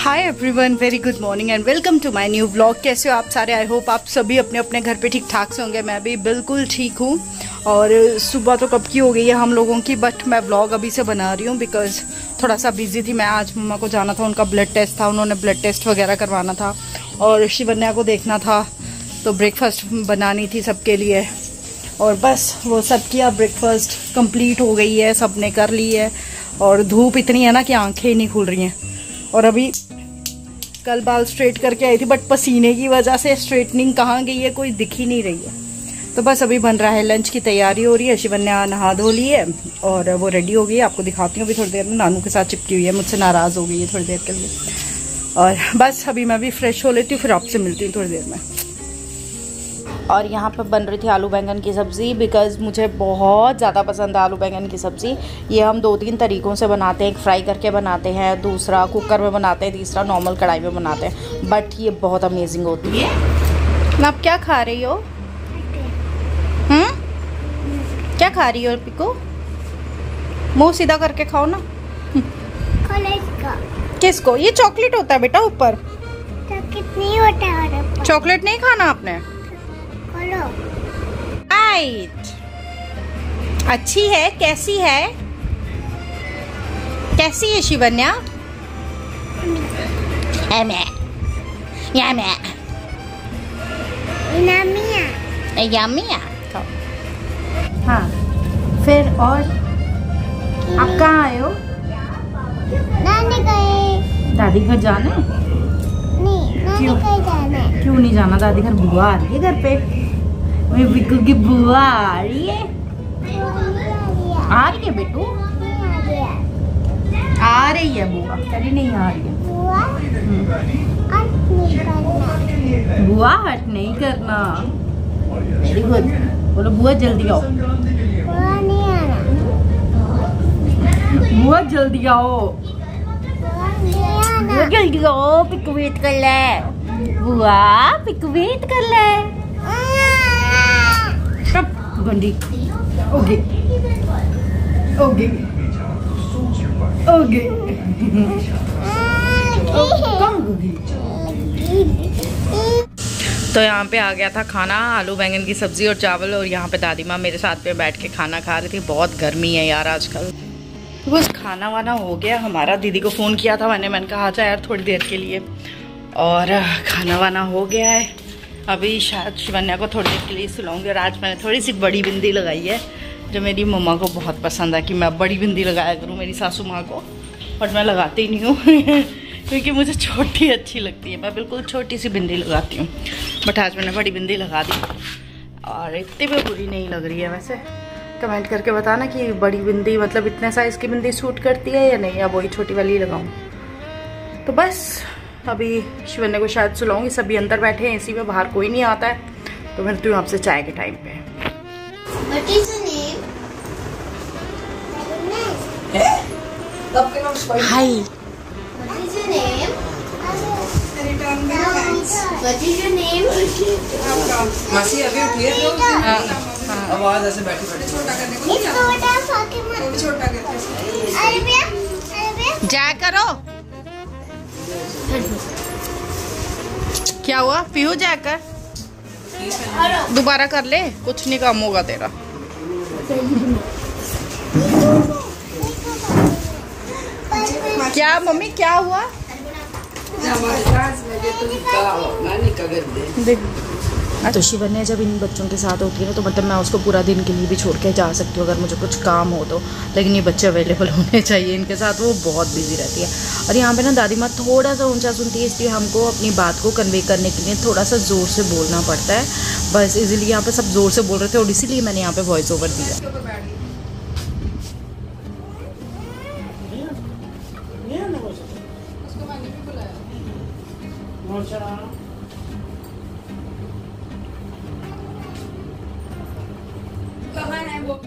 Hi everyone, very good morning and welcome to my new vlog. कैसे हो आप सारे? आई होप आप सभी अपने अपने घर पे ठीक ठाक से होंगे। मैं भी बिल्कुल ठीक हूँ। और सुबह तो कब की हो गई है हम लोगों की, बट मैं व्लॉग अभी से बना रही हूँ बिकॉज थोड़ा सा बिजी थी मैं। आज मम्मा को जाना था, उनका ब्लड टेस्ट था, उन्होंने ब्लड टेस्ट वगैरह करवाना था और शिवन्या को देखना था, तो ब्रेकफास्ट बनानी थी सबके लिए। और बस वो सब किया, ब्रेकफास्ट कंप्लीट हो गई है, सब ने कर ली है। और धूप इतनी है ना कि आँखें ही नहीं खुल रही हैं। और अभी कल बाल स्ट्रेट करके आई थी, बट पसीने की वजह से स्ट्रेटनिंग कहाँ गई है कोई दिख ही नहीं रही है। तो बस अभी बन रहा है, लंच की तैयारी हो रही है। शिवन्या नहा धो ली है और वो रेडी हो गई है, आपको दिखाती हूँ अभी थोड़ी देर में। नानू के साथ चिपकी हुई है, मुझसे नाराज़ हो गई है थोड़ी देर के लिए। और बस अभी मैं भी फ्रेश हो लेती हूँ, फिर आपसे मिलती हूँ थोड़ी देर में। और यहाँ पर बन रही थी आलू बैंगन की सब्ज़ी, बिकॉज़ मुझे बहुत ज़्यादा पसंद है आलू बैंगन की सब्ज़ी। ये हम 2-3 तरीक़ों से बनाते हैं। एक फ्राई करके बनाते हैं, दूसरा कुकर में बनाते हैं, तीसरा नॉर्मल कढ़ाई में बनाते हैं, बट ये बहुत अमेजिंग होती है। आप क्या खा रही हो? क्या खा रही हो पिको? मुँह सीधा करके खाओ ना। किसको? ये चॉकलेट होता है बेटा, ऊपर चॉकलेट नहीं खाना आपने। अच्छी है? कैसी है? कैसी है शिवन्या? हाँ। फिर और आप कहाँ आए हो? नानी गए। दादी घर जाना है? नहीं, नानी घर जाना है। क्यों नहीं जाना दादी घर? बुआ आ रही है घर पे, बिकू की बुआ आ रही है। आ रही है बेटू, आ रही है बुआ। अरे नहीं आ रही है बुआ, हट नहीं करना। वेरी गुड, बोलो बुआ जल्दी आओ। बुआ जल्दी आओ, बुआ जल्दी आओ। पिकू वेट कर ले, बुआ पिकू वेट कर ले। गंडी ओके ओके ओके तो यहाँ पे आ गया था खाना, आलू बैंगन की सब्जी और चावल। और यहाँ पे दादी माँ मेरे साथ पे बैठ के खाना खा रही थी। बहुत गर्मी है यार आजकल। तो बस खाना वाना हो गया हमारा। दीदी को फ़ोन किया था मैंने कहा आ जा यार थोड़ी देर के लिए। और खाना वाना हो गया है, अभी शायद शिवन्या को थोड़ी देर के लिए सुलाऊंगी। और आज मैंने थोड़ी सी बड़ी बिंदी लगाई है, जो मेरी मम्मा को बहुत पसंद है कि मैं बड़ी बिंदी लगाया करूँ, मेरी सासू माँ को। बट मैं लगाती ही नहीं हूँ क्योंकि मुझे छोटी अच्छी लगती है। मैं बिल्कुल छोटी सी बिंदी लगाती हूँ, बट आज मैंने बड़ी बिंदी लगा दी और इतनी भी बुरी नहीं लग रही है। वैसे कमेंट करके बताना कि बड़ी बिंदी मतलब इतने साइज़ की बिंदी सूट करती है या नहीं, या वही छोटी वाली लगाऊँ। तो बस अभी शिवन्या को शायद सुलाऊंगी। सभी अंदर बैठे हैं इसी में, बाहर कोई नहीं आता है। तो मिलती हूँ आपसे चाय के टाइम पे। मासी अभी उठी है, आवाज ऐसे बैठी बैठी छोटा करने को, छोटा करते जाया करो। क्या हुआ पीहू? जाकर दोबारा कर ले, कुछ नहीं काम होगा तेरा। क्या मम्मी क्या हुआ? तो शिवन्या जब इन बच्चों के साथ होती है ना, तो मतलब मैं उसको पूरा दिन के लिए भी छोड़ के जा सकती हूँ अगर मुझे कुछ काम हो तो। लेकिन ये बच्चे अवेलेबल होने चाहिए, इनके साथ वो बहुत बिजी रहती है। और यहाँ पे ना दादी माँ थोड़ा सा ऊंचा सुनती है, इसलिए हमको अपनी बात को कन्वे करने के लिए थोड़ा सा ज़ोर से बोलना पड़ता है। बस इसीलिए यहाँ पर सब ज़ोर से बोल रहे थे और इसीलिए मैंने यहाँ पर वॉइस ओवर दिया।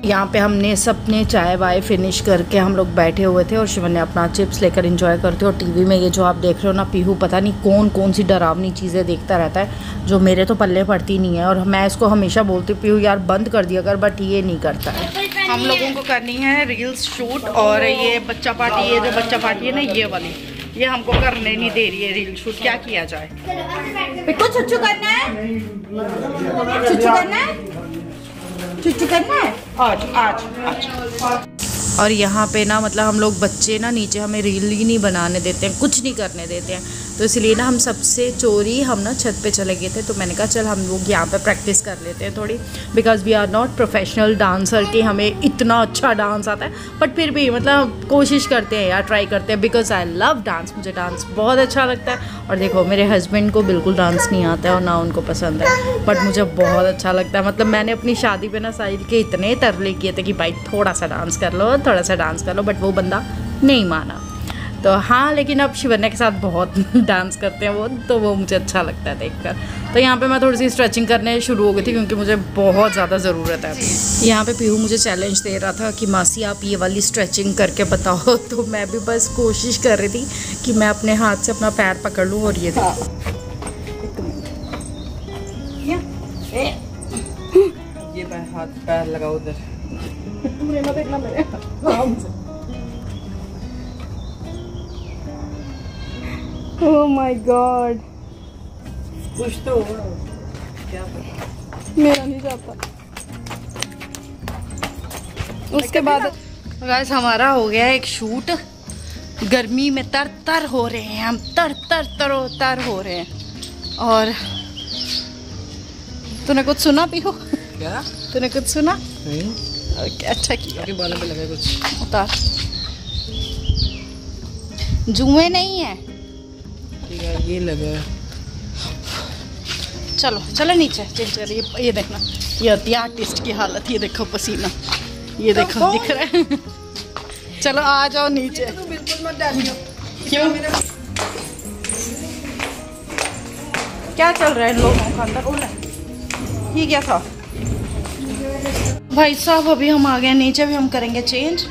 यहाँ पे हमने सबने चाय वाय फिनिश करके हम लोग बैठे हुए थे और शिवन्या अपना चिप्स लेकर एंजॉय करते। और टीवी में ये जो आप देख रहे हो ना, पीहू पता नहीं कौन कौन सी डरावनी चीज़ें देखता रहता है, जो मेरे तो पल्ले पड़ती नहीं है। और मैं इसको हमेशा बोलती हूँ पीहू यार बंद कर दिया कर, बट ये नहीं करता है। हम लोगों को करनी है रील्स शूट और ये बच्चा पार्टी, ये जो बच्चा पार्टी है ना ये वाली, ये हमको करने नहीं दे रही है रील शूट, क्या किया जाए। बिल्कुल छुच्चू करना है, छुच्चू करना है, छुच्चू करना है आज आज आज। और यहाँ पे ना मतलब हम लोग बच्चे ना नीचे हमें रील ही नहीं बनाने देते हैं, कुछ नहीं करने देते हैं, तो इसलिए ना हम सबसे चोरी हम ना छत पे चले गए थे। तो मैंने कहा चल हम लोग यहाँ पे प्रैक्टिस कर लेते हैं थोड़ी, because we are not professional dancer कि हमें इतना अच्छा डांस आता है, बट फिर भी मतलब कोशिश करते हैं यार, ट्राई करते हैं, बिकॉज़ आई लव डांस, मुझे डांस बहुत अच्छा लगता है। और देखो मेरे हस्बैंड को बिल्कुल डांस नहीं आता है और ना उनको पसंद है, बट मुझे बहुत अच्छा लगता है। मतलब मैंने अपनी शादी पर ना साहिल के इतने तरले किए थे कि भाई थोड़ा सा डांस कर लो, थोड़ा सा डांस कर लो, बट वो बंदा नहीं माना। तो हाँ, लेकिन अब शिवन्या के साथ बहुत डांस करते हैं वो, तो वो मुझे अच्छा लगता है देखकर। तो यहाँ पे मैं थोड़ी सी स्ट्रेचिंग करने शुरू हो गई थी क्योंकि मुझे बहुत ज़्यादा ज़रूरत है। यहाँ पे पीहू मुझे चैलेंज दे रहा था कि मासी आप ये वाली स्ट्रेचिंग करके बताओ, तो मैं भी बस कोशिश कर रही थी कि मैं अपने हाथ से अपना पैर पकड़ लूँ। और ये हाथ पैर लगाओ उधर, ओह माय गॉड, कुछ तो क्या मेरा नहीं जाता। उसके बाद गाइस हमारा हो गया एक शूट, गर्मी में तर हो रहे हैं हम, तर हो रहे हैं। और तूने कुछ सुना पीहू? क्या तूने कुछ सुना? नहीं। ओके, अच्छा किया। अभी बालों पे लगा कुछ उतार, जुए नहीं है ये लगा। चलो चलो नीचे चेंज कर, ये देखना ये होती है आर्टिस्ट की हालत, ये देखो पसीना, ये देखो तो दिख रहा है। चलो आ जाओ नीचे, तो बिल्कुल मत डालियो। क्यों? क्या चल रहा है लोगों का अंदर, ये क्या था भाई साहब। अभी हम आ गए नीचे, भी हम करेंगे चेंज।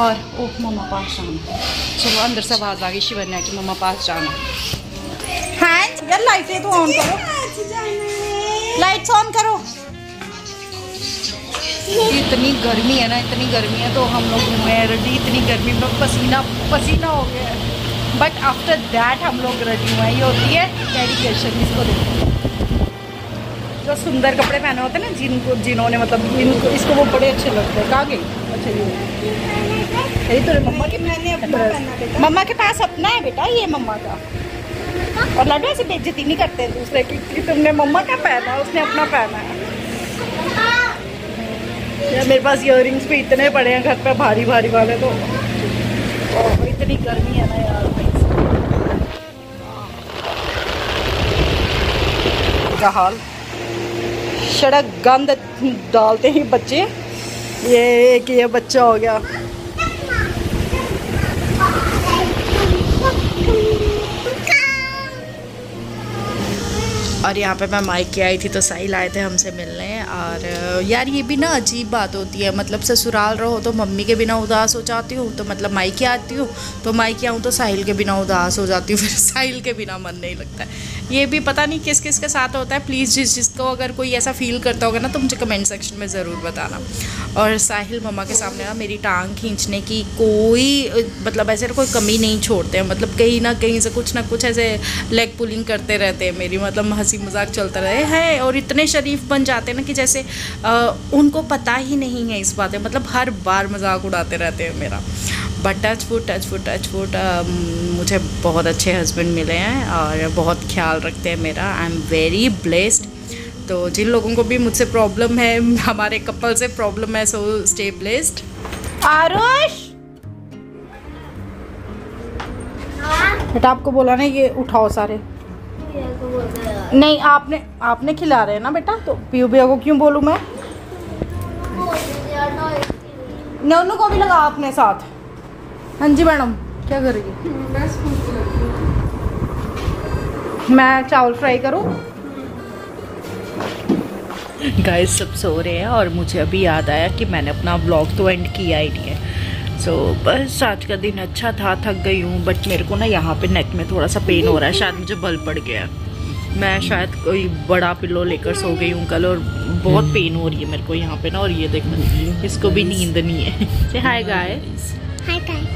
और ओह मम्मा पास जाना, चलो अंदर से आवाज़ आ गई शिवन्या की, मम्मा पास जाना। हाँ यार लाइटें तो ऑन करो, लाइट्स ऑन करो। इतनी गर्मी है ना, इतनी गर्मी है, तो हम लोग घूमे रेडी, इतनी गर्मी में पसीना पसीना हो गया है, बट आफ्टर दैट हम लोग रेडी हुए। ये होती है डेडिकेशन, इसको देखो, जो सुंदर कपड़े पहने होते हैं ना जिनको, जिन्होंने मतलब इनको इसको वो बड़े अच्छे लगते हैं। आगे अच्छा ये मम्मा के मम्मा के पास अपना है बेटा, ये मम्मा का। और लड्डू ऐसे बेइज्जती नहीं करते दूसरे की, तुमने मम्मा का पहना, उसने अपना पहना है। यार मेरे पास इयररिंग्स भी इतने पड़े हैं घर पे, भारी भारी वाले। तो इतनी गर्मी है ना यार भाई, हाल सड़क गंद डालते ही बच्चे। ये कि ये बच्चा हो गया, और यहाँ पे मैं मायके आई थी तो साहिल आए थे हमसे मिलने। और यार ये भी ना अजीब बात होती है, मतलब ससुराल रहो तो मम्मी के बिना उदास हो जाती हूँ, तो मतलब मायके आती हूँ तो मायके आऊँ तो साहिल के बिना उदास हो जाती हूँ, फिर साहिल के बिना मन नहीं लगता है। ये भी पता नहीं किस किस के साथ होता है। प्लीज़ जिसको अगर कोई ऐसा फील करता होगा ना तो मुझे कमेंट सेक्शन में ज़रूर बताना। और साहिल मम्मा के सामने ना मेरी टांग खींचने की कोई मतलब ऐसे कोई कमी नहीं छोड़ते हैं, मतलब कहीं ना कहीं से कुछ ना कुछ ऐसे लेग पुलिंग करते रहते हैं मेरी, मतलब हंसी मजाक चलता रहे है। और इतने शरीफ बन जाते हैं ना कि जैसे उनको पता ही नहीं है इस बात में, मतलब हर बार मजाक उड़ाते रहते हैं मेरा। बट टच वुड मुझे बहुत अच्छे हस्बैंड मिले हैं और बहुत ख्याल रखते हैं मेरा। I am very blessed. तो जिन लोगों को भी मुझसे प्रॉब्लम है, हमारे कपल से प्रॉब्लम है, सो स्टे ब्लेस्ड। आरुष बेटा आपको बोला ना ये उठाओ सारे, नहीं आपने आपने खिला रहे हैं ना बेटा, तो पीयू भैया को क्यों बोलूँ मैं। नन्नू को भी लगा आपने साथ। हाँ जी मैडम क्या करेगी, मैं चावल फ्राई करूँ। गाइस सब सो रहे हैं और मुझे अभी याद आया कि मैंने अपना व्लॉग तो एंड किया ही नहीं है। सो बस आज का दिन अच्छा था, थक गई हूँ, बट मेरे को ना यहाँ पे नेक में थोड़ा सा पेन हो रहा है, शायद मुझे बल पड़ गया। मैं शायद कोई बड़ा पिलो लेकर सो गई हूँ कल, और बहुत पेन हो रही है मेरे को यहाँ पे ना। और ये देखना इसको भी नींद नहीं है। Hi guys, hi guys.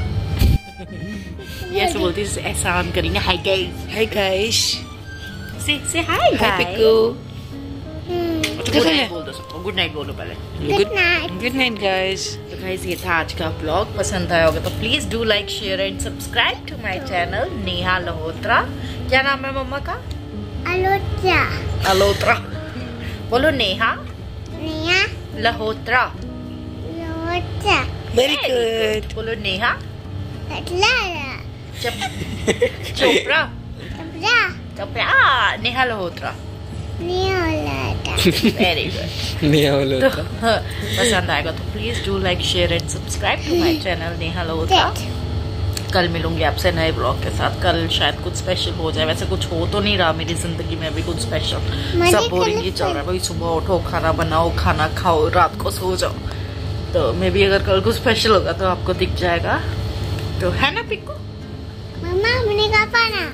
yes, बोलती है एहसान करेंगे। हाय गाइस, हाय गाइस, से हाय पिकू, गुड नाइट बोलो पहले। Good night guys. तो गाइस ये था आज का ब्लॉग, पसंद आया होगा तो please do like share and subscribe to my channel Neha Lahotra. क्या नाम है मम्मा का? अलोत्रा। अलोत्रा बोलो, नेहा लहोत्रा। वेरी गुड बोलो, नेहा चोपड़ा। चोपड़ा नेहा लहोत्रा। Very good Neha Lahotra. पसंद आएगा तो please do like share and subscribe to my channel Neha Lahotra. कल मिलूंगी आपसे नए ब्लॉग के साथ। कल शायद कुछ स्पेशल हो जाए, वैसे कुछ हो तो नहीं रहा मेरी जिंदगी में अभी कुछ स्पेशल, सब बोरिंग ही चल रहा है। भाई सुबह उठो, खाना बनाओ, खाना खाओ, रात को सो जाओ। तो मे भी अगर कल कुछ स्पेशल होगा तो आपको दिख जाएगा, तो है ना पिक्कू? मम्मा हमने क्या पहना?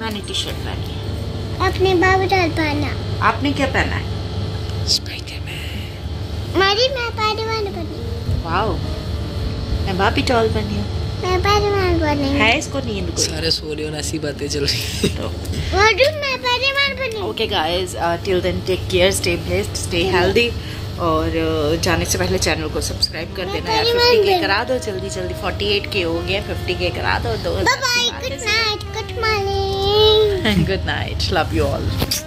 मैंने टी शर्ट पहनी है। अपने बाबूलाल पहना। आपने क्या पहना है? स्पाइडरमैन। मेरी मैं पैडवान बनी। वाओ, मैं बाबी टॉल बनी हूँ। मैं पैडवान बनी है। इसको नींद को सारे सो रहे हो ना, ऐसी बातें चल रही है। मैं पैडवान बनी। Okay guys, till then take care, stay blessed, stay healthy. और जाने से पहले चैनल को सब्सक्राइब कर देना यार। 50K करा दो जल्दी जल्दी, 48K हो गया, 50K करा दो। Good night, good morning, good night, love you all.